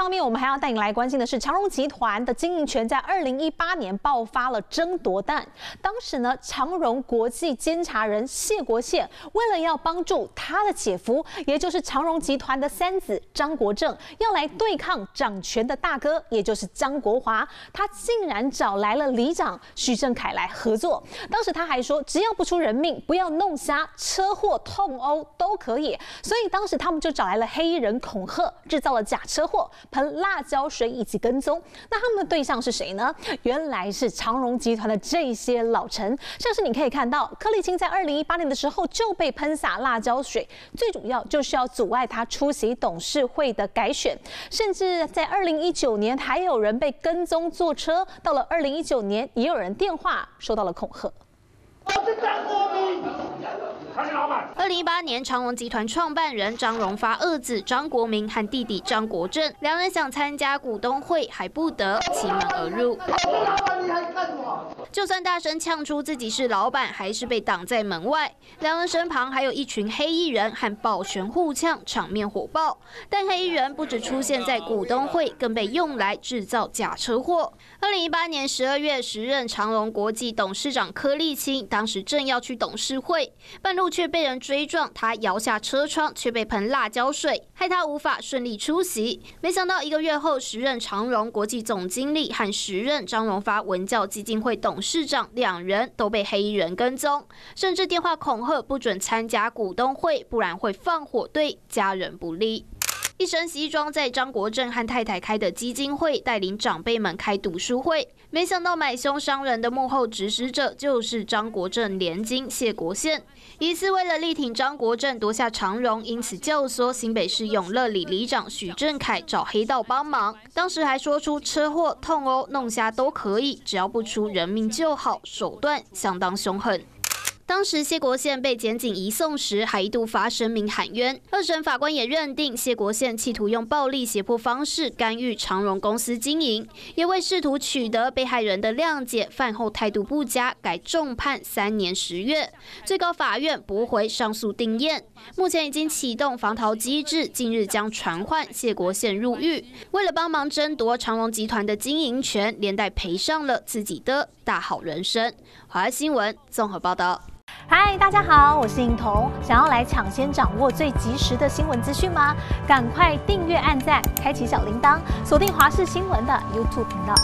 方面，我们还要带你来关心的是，长荣集团的经营权在2018年爆发了争夺战。当时呢，长荣国际监察人谢国宪为了要帮助他的姐夫，也就是长荣集团的三子张国政，要来对抗掌权的大哥，也就是张国华，他竟然找来了里长许正凯来合作。当时他还说，只要不出人命，不要弄瞎、车祸、痛殴都可以。所以当时他们就找来了黑衣人恐吓，制造了假车祸，喷辣椒水以及跟踪。那他们的对象是谁呢？原来是长荣集团的这些老臣，像是你可以看到，柯立青在2018年的时候就被喷洒辣椒水，最主要就是要阻碍他出席董事会的改选，甚至在2019年还有人被跟踪坐车，到了2019年也有人电话收到了恐吓。 2018年，长荣集团创办人张荣发二子张国明和弟弟张国政两人想参加股东会，还不得其门而入。就算大声呛出自己是老板，还是被挡在门外。两人身旁还有一群黑衣人和暴旋互呛，场面火爆。但黑衣人不只出现在股东会，更被用来制造假车祸。2018年12月，时任长荣国际董事长柯立青当时正要去董事会，半路却被人追撞，他摇下车窗，却被喷辣椒水，害他无法顺利出席。没想到1个月后，时任长荣国际总经理和时任张荣发文教基金会董事长两人都被黑衣人跟踪，甚至电话恐吓不准参加股东会，不然会放火对家人不利。一身西装，在张国政和太太开的基金会带领长辈们开读书会，没想到买凶伤人的幕后指使者就是张国政联经谢国宪。一次为了力挺张国政夺下长荣，因此教唆新北市永乐里里长许正凯找黑道帮忙，当时还说出车祸、痛殴、弄瞎都可以，只要不出人命就好，手段相当凶狠。 当时谢国宪被检警移送时，还一度发声明喊冤。2审法官也认定谢国宪企图用暴力胁迫方式干预长荣公司经营，也为试图取得被害人的谅解，犯后态度不佳，改重判3年10月。最高法院驳回上诉定谳，目前已经启动防逃机制，近日将传唤谢国宪入狱。为了帮忙争夺长荣集团的经营权，连带赔上了自己的大好人生。华视新闻综合报道。 嗨，大家好，我是颖彤。想要来抢先掌握最及时的新闻资讯吗？赶快订阅、按赞、开启小铃铛，锁定华视新闻的 YouTube 频道。